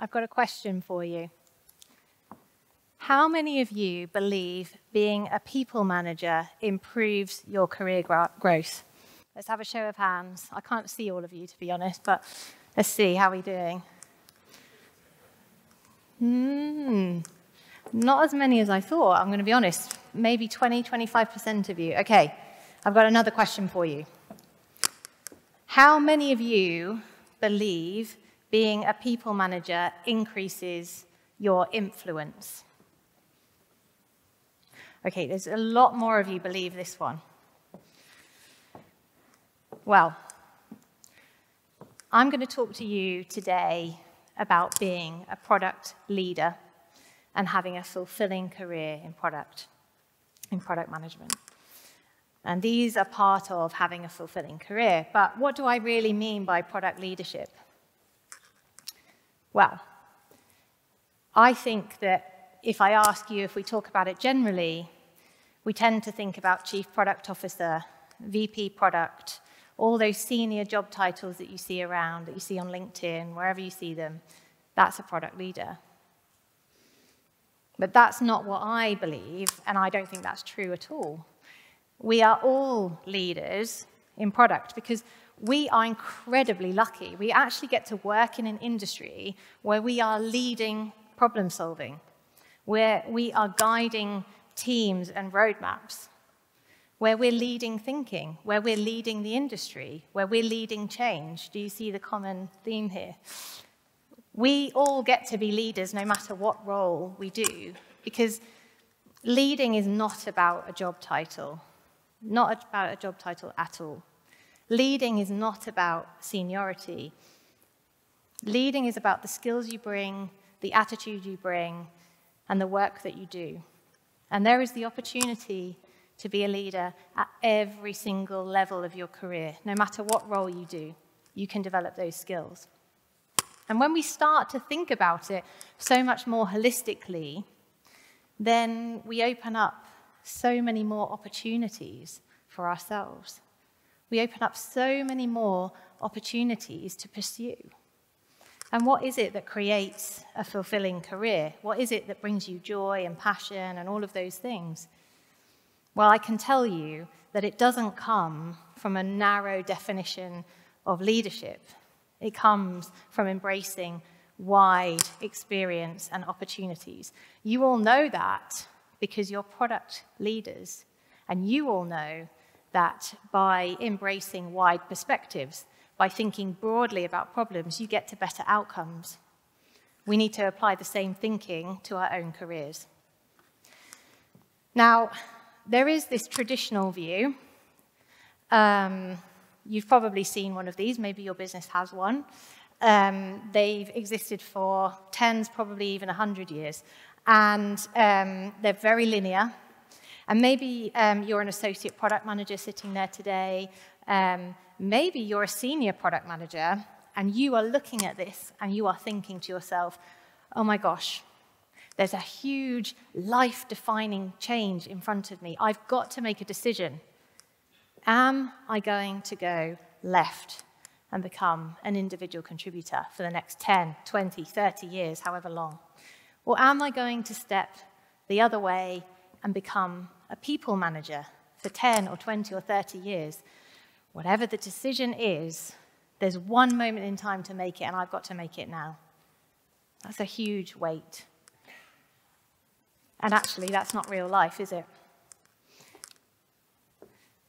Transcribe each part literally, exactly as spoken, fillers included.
I've got a question for you. How many of you believe being a people manager improves your career growth? Let's have a show of hands. I can't see all of you, to be honest, but let's see, how are we doing? Hmm, not as many as I thought, I'm going to be honest. Maybe twenty, twenty-five percent of you. Okay, I've got another question for you. How many of you believe being a people manager increases your influence? Okay, there's a lot more of you believe this one. Well, I'm going to talk to you today about being a product leader and having a fulfilling career in product, in product management. And these are part of having a fulfilling career. But what do I really mean by product leadership? Well, I think that if I ask you, if we talk about it generally, we tend to think about Chief Product Officer, V P Product, all those senior job titles that you see around, that you see on LinkedIn, wherever you see them, that's a product leader. But that's not what I believe, and I don't think that's true at all. We are all leaders in product because we are incredibly lucky. We actually get to work in an industry where we are leading problem solving, where we are guiding teams and roadmaps, where we're leading thinking, where we're leading the industry, where we're leading change. Do you see the common theme here? We all get to be leaders no matter what role we do, because leading is not about a job title, not about a job title at all. Leading is not about seniority. Leading is about the skills you bring, the attitude you bring, and the work that you do. And there is the opportunity to be a leader at every single level of your career. No matter what role you do, you can develop those skills. And when we start to think about it so much more holistically, then we open up so many more opportunities for ourselves. We open up so many more opportunities to pursue. And what is it that creates a fulfilling career? What is it that brings you joy and passion and all of those things? Well, I can tell you that it doesn't come from a narrow definition of leadership. It comes from embracing wide experience and opportunities. You all know that because you're product leaders. And you all know that by embracing wide perspectives, by thinking broadly about problems, you get to better outcomes. We need to apply the same thinking to our own careers. Now, there is this traditional view. Um, you've probably seen one of these. Maybe your business has one. Um, they've existed for tens, probably even a hundred years. And um, they're very linear. And maybe um, you're an associate product manager sitting there today. Um, maybe you're a senior product manager, and you are looking at this, and you are thinking to yourself, oh, my gosh. There's a huge life-defining change in front of me. I've got to make a decision. Am I going to go left and become an individual contributor for the next ten, twenty, thirty years, however long? Or am I going to step the other way and become a people manager for ten or twenty or thirty years? Whatever the decision is, there's one moment in time to make it, and I've got to make it now. That's a huge weight. And actually, that's not real life, is it?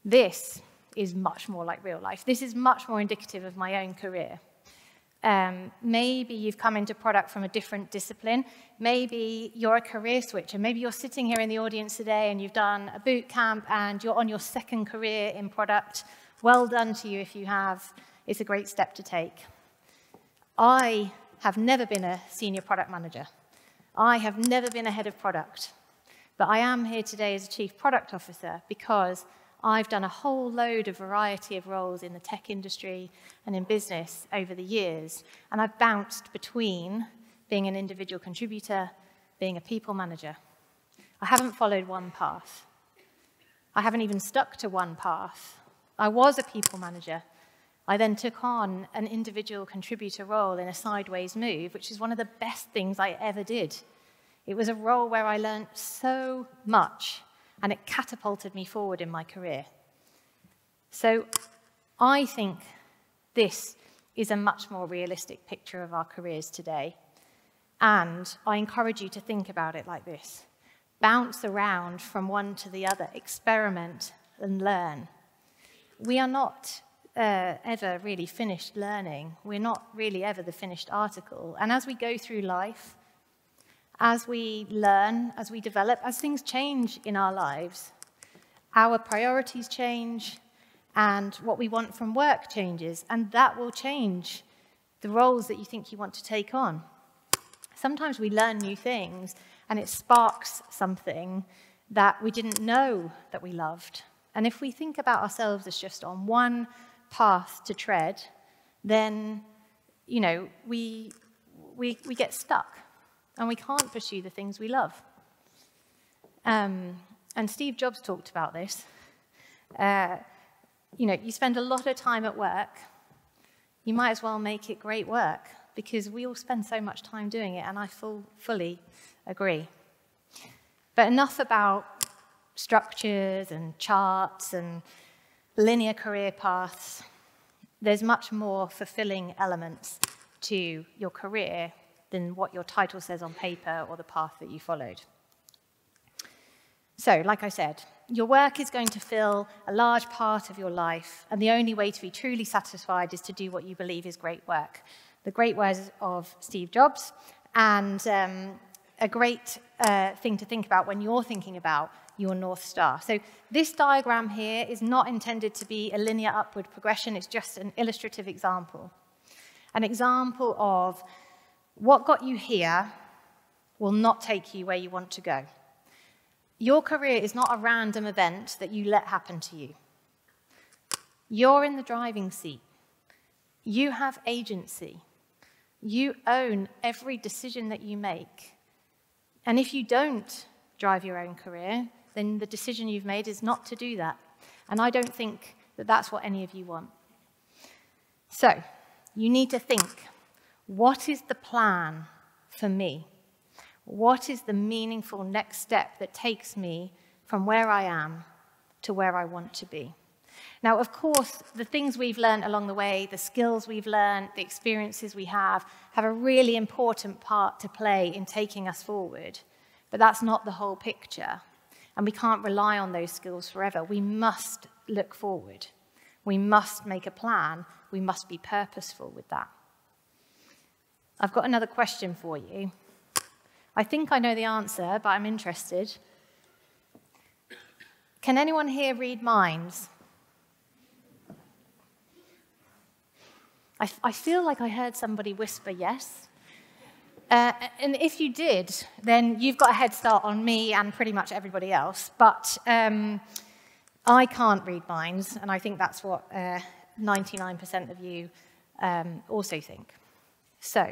This is much more like real life. This is much more indicative of my own career. Um, maybe you've come into product from a different discipline. Maybe you're a career switcher. Maybe you're sitting here in the audience today and you've done a boot camp and you're on your second career in product. Well done to you if you have. It's a great step to take. I have never been a senior product manager. I have never been a head of product, but I am here today as a Chief Product Officer because I've done a whole load of variety of roles in the tech industry and in business over the years, and I've bounced between being an individual contributor, being a people manager. I haven't followed one path. I haven't even stuck to one path. I was a people manager. I then took on an individual contributor role in a sideways move, which is one of the best things I ever did. It was a role where I learned so much, and it catapulted me forward in my career. So I think this is a much more realistic picture of our careers today. And I encourage you to think about it like this. Bounce around from one to the other, experiment and learn. We are not uh, ever really finished learning. We're not really ever the finished article. And as we go through life, as we learn, as we develop, as things change in our lives, our priorities change, and what we want from work changes, and that will change the roles that you think you want to take on. Sometimes we learn new things, and it sparks something that we didn't know that we loved. And if we think about ourselves as just on one path to tread, then, you know, we, we, we get stuck. And we can't pursue the things we love. Um, and Steve Jobs talked about this. Uh, you know, you spend a lot of time at work. You might as well make it great work, because we all spend so much time doing it, and I full, fully agree. But enough about structures and charts and linear career paths. There's much more fulfilling elements to your career than what your title says on paper or the path that you followed. So, like I said, your work is going to fill a large part of your life, and the only way to be truly satisfied is to do what you believe is great work. The great words of Steve Jobs, and um, a great uh, thing to think about when you're thinking about your North Star. So this diagram here is not intended to be a linear upward progression, it's just an illustrative example. An example of what got you here will not take you where you want to go. Your career is not a random event that you let happen to you. You're in the driving seat. You have agency. You own every decision that you make. And if you don't drive your own career, then the decision you've made is not to do that. And I don't think that that's what any of you want. So, you need to think. What is the plan for me? What is the meaningful next step that takes me from where I am to where I want to be? Now, of course, the things we've learned along the way, the skills we've learned, the experiences we have, have a really important part to play in taking us forward. But that's not the whole picture. And we can't rely on those skills forever. We must look forward. We must make a plan. We must be purposeful with that. I've got another question for you. I think I know the answer, but I'm interested. Can anyone here read minds? I, I feel like I heard somebody whisper yes. Uh, and if you did, then you've got a head start on me and pretty much everybody else. But um, I can't read minds, and I think that's what uh, ninety-nine percent of you um, also think. So,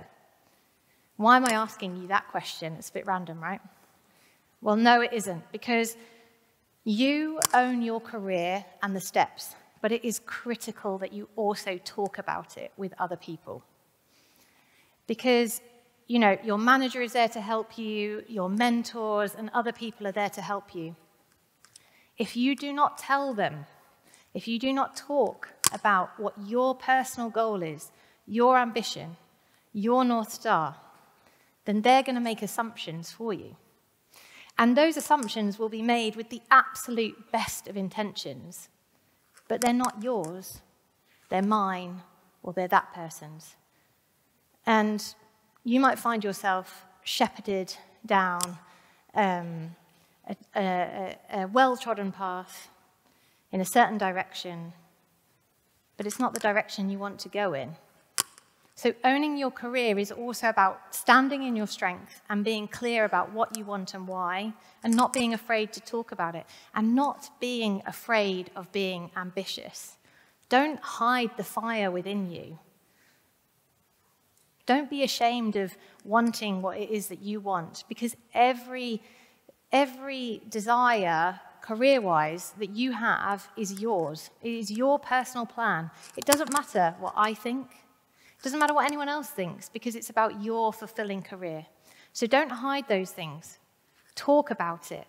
why am I asking you that question? It's a bit random, right? Well, no, it isn't, because you own your career and the steps, but it is critical that you also talk about it with other people. Because, you know, your manager is there to help you, your mentors and other people are there to help you. If you do not tell them, if you do not talk about what your personal goal is, your ambition, your North Star, then they're going to make assumptions for you. And those assumptions will be made with the absolute best of intentions, but they're not yours, they're mine, or they're that person's. And you might find yourself shepherded down um, a, a, a well-trodden path in a certain direction, but it's not the direction you want to go in. So owning your career is also about standing in your strength and being clear about what you want and why, and not being afraid to talk about it, and not being afraid of being ambitious. Don't hide the fire within you. Don't be ashamed of wanting what it is that you want, because every, every desire career-wise, that you have is yours. It is your personal plan. It doesn't matter what I think. It doesn't matter what anyone else thinks, because it's about your fulfilling career. So don't hide those things. Talk about it.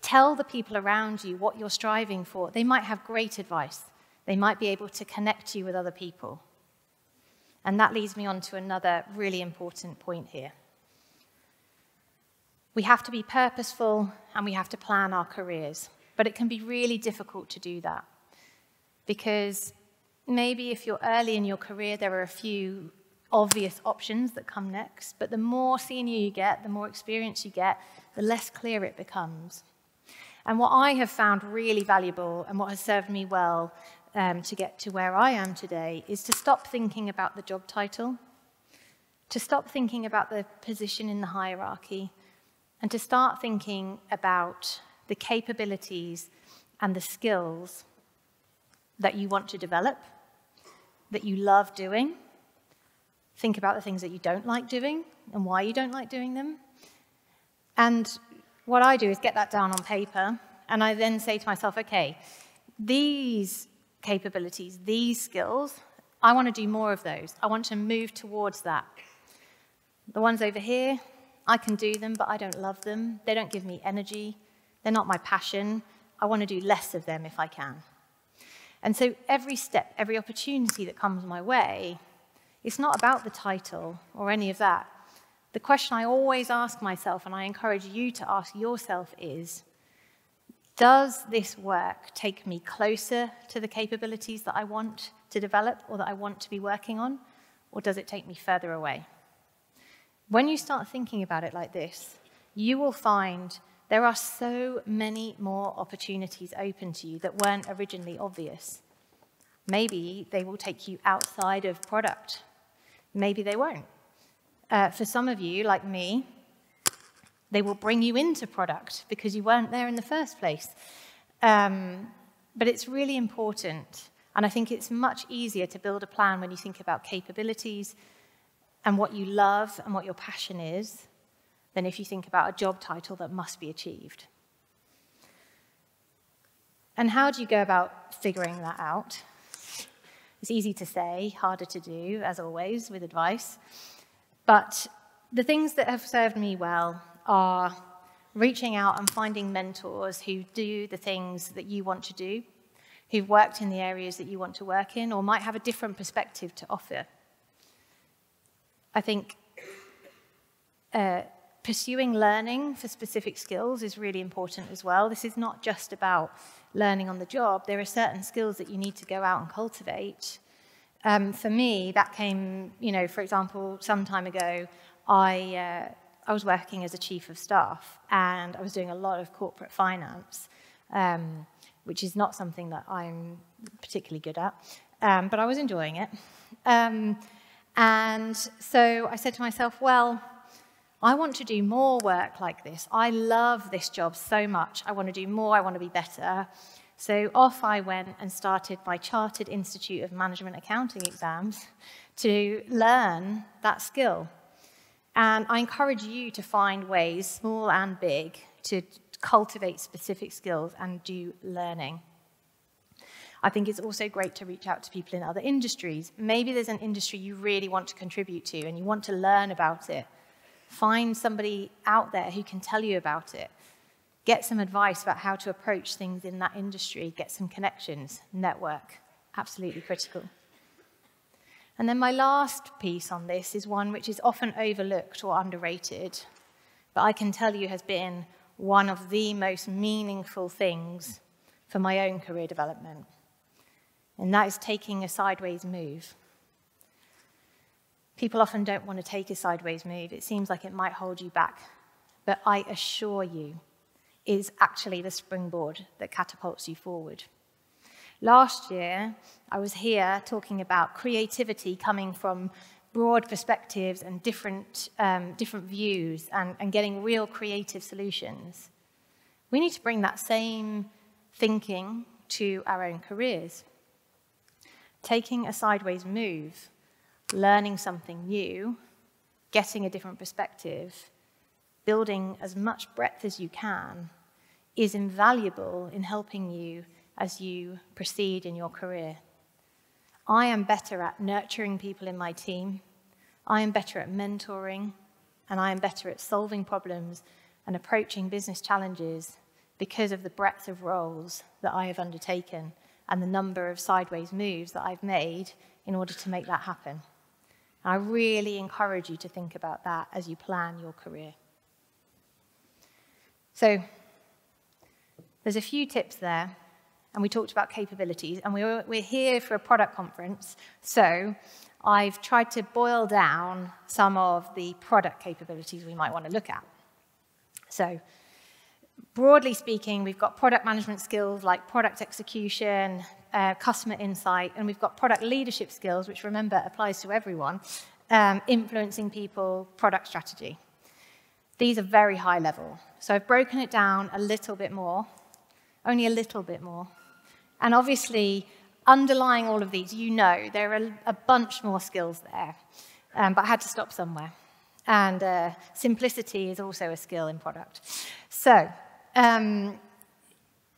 Tell the people around you what you're striving for. They might have great advice. They might be able to connect you with other people. And that leads me on to another really important point here. We have to be purposeful and we have to plan our careers, but it can be really difficult to do that, because maybe if you're early in your career, there are a few obvious options that come next, but the more senior you get, the more experience you get, the less clear it becomes. And what I have found really valuable and what has served me well um, to get to where I am today is to stop thinking about the job title, to stop thinking about the position in the hierarchy, and to start thinking about the capabilities and the skills that you want to develop, that you love doing. Think about the things that you don't like doing and why you don't like doing them. And what I do is get that down on paper, and I then say to myself, okay, these capabilities, these skills, I want to do more of those. I want to move towards that. The ones over here, I can do them, but I don't love them. They don't give me energy. They're not my passion. I want to do less of them if I can. And so every step, every opportunity that comes my way, it's not about the title or any of that. The question I always ask myself, and I encourage you to ask yourself, is, does this work take me closer to the capabilities that I want to develop or that I want to be working on, or does it take me further away? When you start thinking about it like this, you will find there are so many more opportunities open to you that weren't originally obvious. Maybe they will take you outside of product. Maybe they won't. Uh, for some of you, like me, they will bring you into product because you weren't there in the first place. Um, but it's really important, and I think it's much easier to build a plan when you think about capabilities and what you love and what your passion is, than if you think about a job title that must be achieved. And how do you go about figuring that out? It's easy to say, harder to do, as always, with advice. But the things that have served me well are reaching out and finding mentors who do the things that you want to do, who've worked in the areas that you want to work in, or might have a different perspective to offer. I think uh, pursuing learning for specific skills is really important as well. This is not just about learning on the job. There are certain skills that you need to go out and cultivate. Um, for me, that came, you know, for example, some time ago, I, uh, I was working as a chief of staff, and I was doing a lot of corporate finance, um, which is not something that I'm particularly good at, um, but I was enjoying it. Um, And so I said to myself, well, I want to do more work like this. I love this job so much. I want to do more. I want to be better. So off I went and started my Chartered Institute of Management Accounting exams to learn that skill. And I encourage you to find ways, small and big, to cultivate specific skills and do learning. I think it's also great to reach out to people in other industries. Maybe there's an industry you really want to contribute to and you want to learn about it. Find somebody out there who can tell you about it. Get some advice about how to approach things in that industry. Get some connections. Network. Absolutely critical. And then my last piece on this is one which is often overlooked or underrated, but I can tell you has been one of the most meaningful things for my own career development. And that is taking a sideways move. People often don't want to take a sideways move. It seems like it might hold you back. But I assure you, it is actually the springboard that catapults you forward. Last year, I was here talking about creativity coming from broad perspectives and different, um, different views and, and getting real creative solutions. We need to bring that same thinking to our own careers. Taking a sideways move, learning something new, getting a different perspective, building as much breadth as you can is invaluable in helping you as you proceed in your career. I am better at nurturing people in my team, I am better at mentoring, and I am better at solving problems and approaching business challenges because of the breadth of roles that I have undertaken and the number of sideways moves that I've made in order to make that happen. And I really encourage you to think about that as you plan your career. So there's a few tips there, and we talked about capabilities, and we're, we're here for a product conference, so I've tried to boil down some of the product capabilities we might want to look at. So broadly speaking, we've got product management skills like product execution, uh, customer insight, and we've got product leadership skills, which remember applies to everyone, um, influencing people, product strategy. These are very high level. So I've broken it down a little bit more, only a little bit more. And obviously, underlying all of these, you know, there are a bunch more skills there, um, but I had to stop somewhere. And uh, simplicity is also a skill in product. So um,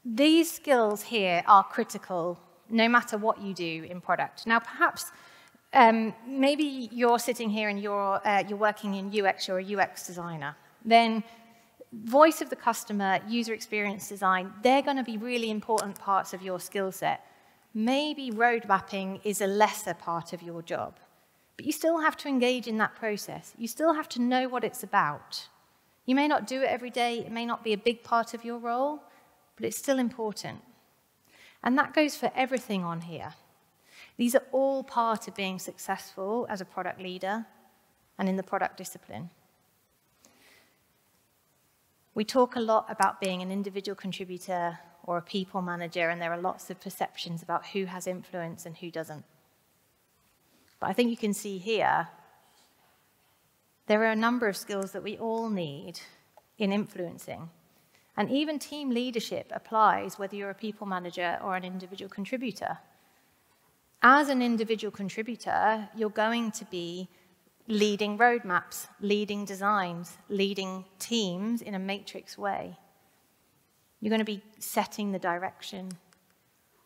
these skills here are critical no matter what you do in product. Now, perhaps um, maybe you're sitting here and you're, uh, you're working in U X, you're a U X designer. Then voice of the customer, user experience design, they're going to be really important parts of your skill set. Maybe road mapping is a lesser part of your job. But you still have to engage in that process. You still have to know what it's about. You may not do it every day, it may not be a big part of your role, but it's still important. And that goes for everything on here. These are all part of being successful as a product leader and in the product discipline. We talk a lot about being an individual contributor or a people manager, and there are lots of perceptions about who has influence and who doesn't. But I think you can see here, there are a number of skills that we all need in influencing. And even team leadership applies whether you're a people manager or an individual contributor. As an individual contributor, you're going to be leading roadmaps, leading designs, leading teams in a matrix way. You're going to be setting the direction.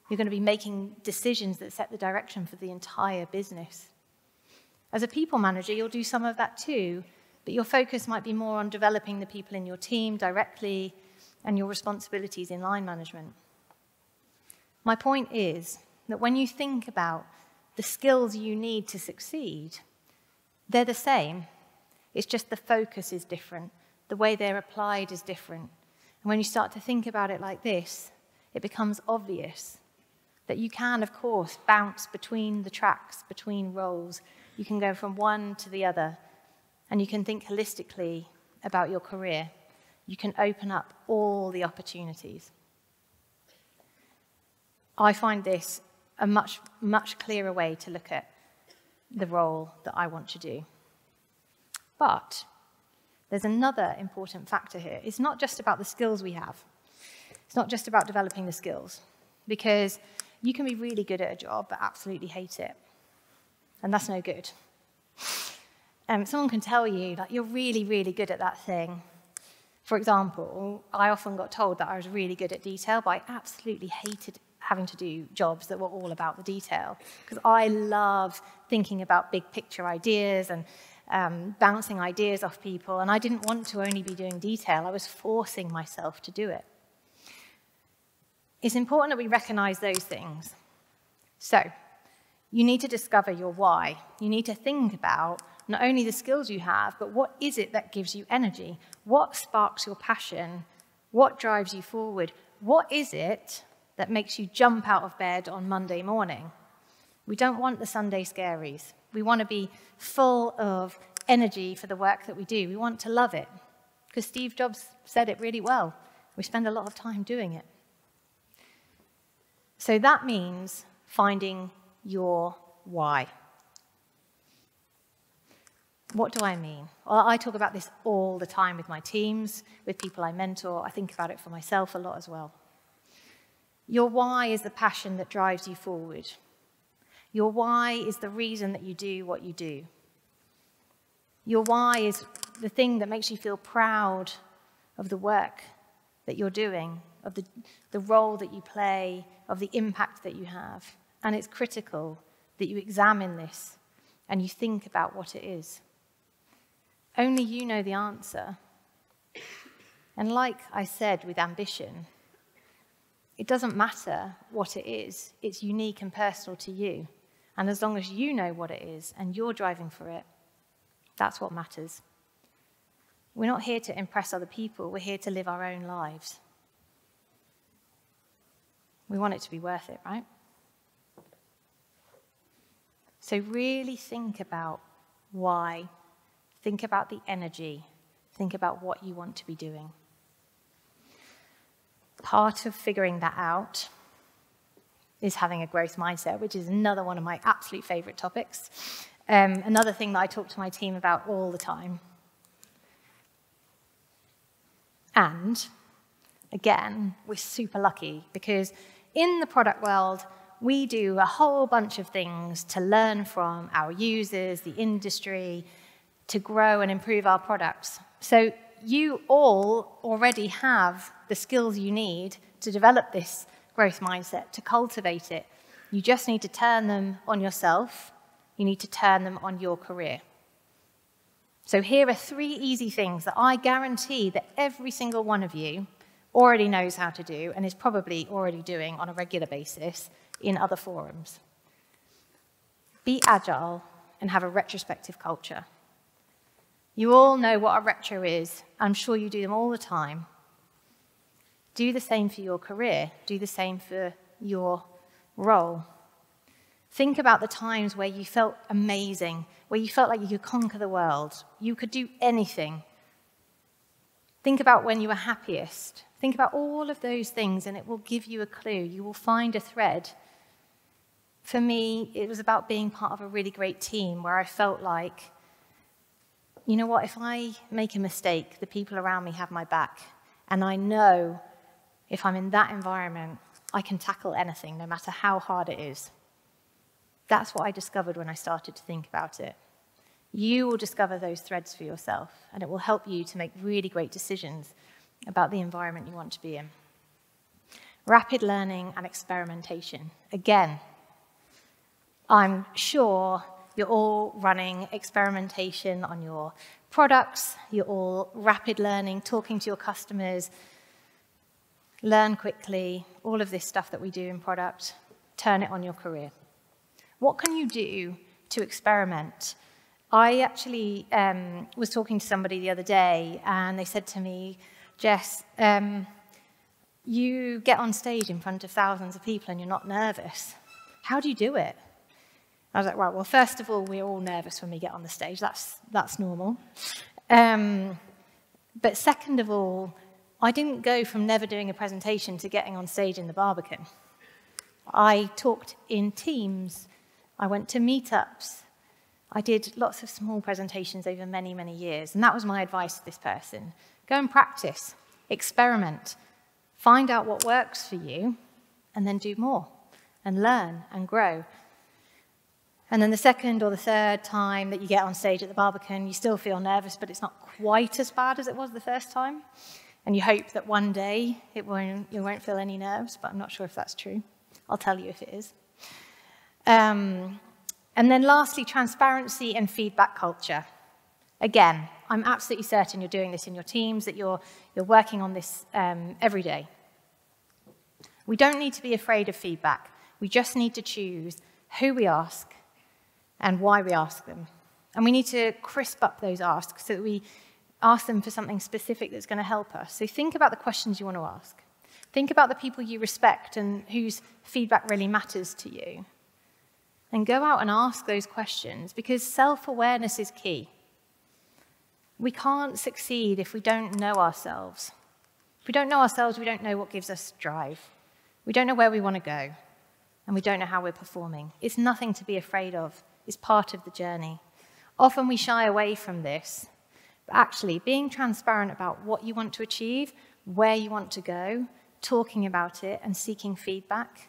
You're going to be making decisions that set the direction for the entire business. As a people manager, you'll do some of that too, but your focus might be more on developing the people in your team directly and your responsibilities in line management. My point is that when you think about the skills you need to succeed, they're the same. It's just the focus is different. The way they're applied is different. And when you start to think about it like this, it becomes obvious that you can, of course, bounce between the tracks, between roles. You can go from one to the other, and you can think holistically about your career. You can open up all the opportunities. I find this a much, much clearer way to look at the role that I want to do. But there's another important factor here. It's not just about the skills we have. It's not just about developing the skills, because you can be really good at a job, but absolutely hate it. And that's no good. Um, someone can tell you, like, you're really, really good at that thing. For example, I often got told that I was really good at detail, but I absolutely hated having to do jobs that were all about the detail, because I love thinking about big picture ideas and um, bouncing ideas off people, and I didn't want to only be doing detail. I was forcing myself to do it. It's important that we recognize those things. So you need to discover your why. You need to think about not only the skills you have, but what is it that gives you energy? What sparks your passion? What drives you forward? What is it that makes you jump out of bed on Monday morning? We don't want the Sunday scaries. We want to be full of energy for the work that we do. We want to love it, because Steve Jobs said it really well. We spend a lot of time doing it. So that means finding your why. What do I mean? Well, I talk about this all the time with my teams, with people I mentor. I think about it for myself a lot as well. Your why is the passion that drives you forward. Your why is the reason that you do what you do. Your why is the thing that makes you feel proud of the work that you're doing, of the, the role that you play, of the impact that you have. And it's critical that you examine this and you think about what it is. Only you know the answer. And like I said with ambition, it doesn't matter what it is. It's unique and personal to you. And as long as you know what it is and you're driving for it, that's what matters. We're not here to impress other people. We're here to live our own lives. We want it to be worth it, right? So really think about why. Think about the energy. Think about what you want to be doing. Part of figuring that out is having a growth mindset, which is another one of my absolute favorite topics. Um, another thing that I talk to my team about all the time. And again, we're super lucky because in the product world, we do a whole bunch of things to learn from our users, the industry, to grow and improve our products. So you all already have the skills you need to develop this growth mindset, to cultivate it. You just need to turn them on yourself. You need to turn them on your career. So here are three easy things that I guarantee that every single one of you already knows how to do and is probably already doing on a regular basis in other forums. Be agile and have a retrospective culture. You all know what a retro is. I'm sure you do them all the time. Do the same for your career. Do the same for your role. Think about the times where you felt amazing, where you felt like you could conquer the world. You could do anything. Think about when you were happiest. Think about all of those things, and it will give you a clue. You will find a thread. For me, it was about being part of a really great team where I felt like, you know what, if I make a mistake, the people around me have my back. And I know if I'm in that environment, I can tackle anything, no matter how hard it is. That's what I discovered when I started to think about it. You will discover those threads for yourself, and it will help you to make really great decisions about the environment you want to be in. Rapid learning and experimentation. Again, I'm sure you're all running experimentation on your products. You're all rapid learning, talking to your customers, learn quickly, all of this stuff that we do in product. Turn it on your career. What can you do to experiment? I actually um, was talking to somebody the other day, and they said to me, Jess, um, you get on stage in front of thousands of people and you're not nervous. How do you do it? I was like, right, well, first of all, we're all nervous when we get on the stage. That's, that's normal. Um, but second of all, I didn't go from never doing a presentation to getting on stage in the Barbican. I talked in teams. I went to meetups. I did lots of small presentations over many, many years. And that was my advice to this person. Go and practice. Experiment. Find out what works for you, and then do more, and learn, and grow. And then the second or the third time that you get on stage at the Barbican, you still feel nervous, but it's not quite as bad as it was the first time. And you hope that one day it won't, you won't feel any nerves, but I'm not sure if that's true. I'll tell you if it is. Um, and then lastly, transparency and feedback culture. Again, I'm absolutely certain you're doing this in your teams, that you're, you're working on this um, every day. We don't need to be afraid of feedback. We just need to choose who we ask and why we ask them. And we need to crisp up those asks so that we ask them for something specific that's going to help us. So think about the questions you want to ask. Think about the people you respect and whose feedback really matters to you. And go out and ask those questions, because self-awareness is key. We can't succeed if we don't know ourselves. If we don't know ourselves, we don't know what gives us drive. We don't know where we want to go, and we don't know how we're performing. It's nothing to be afraid of. It's part of the journey. Often we shy away from this, but actually being transparent about what you want to achieve, where you want to go, talking about it and seeking feedback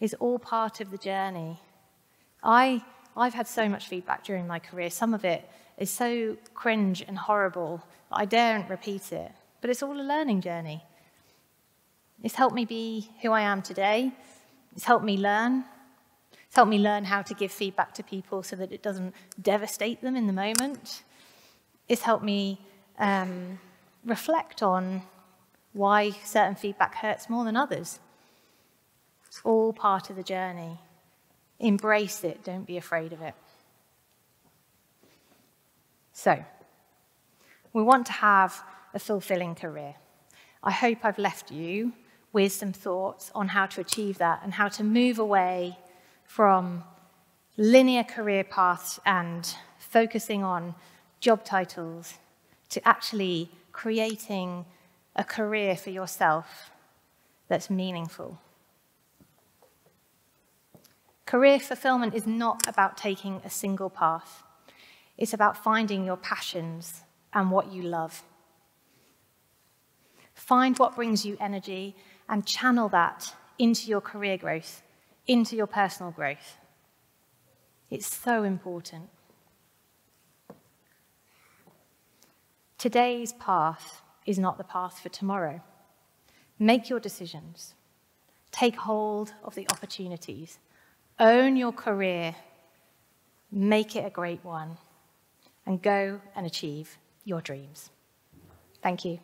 is all part of the journey. I, I've had so much feedback during my career. Some of it is so cringe and horrible, I daren't repeat it. But it's all a learning journey. It's helped me be who I am today. It's helped me learn. It's helped me learn how to give feedback to people so that it doesn't devastate them in the moment. It's helped me um, reflect on why certain feedback hurts more than others. It's all part of the journey. Embrace it. Don't be afraid of it. So, we want to have a fulfilling career. I hope I've left you with some thoughts on how to achieve that and how to move away from linear career paths and focusing on job titles to actually creating a career for yourself that's meaningful. Career fulfillment is not about taking a single path. It's about finding your passions and what you love. Find what brings you energy and channel that into your career growth, into your personal growth. It's so important. Today's path is not the path for tomorrow. Make your decisions. Take hold of the opportunities. Own your career. Make it a great one. And go and achieve your dreams. Thank you.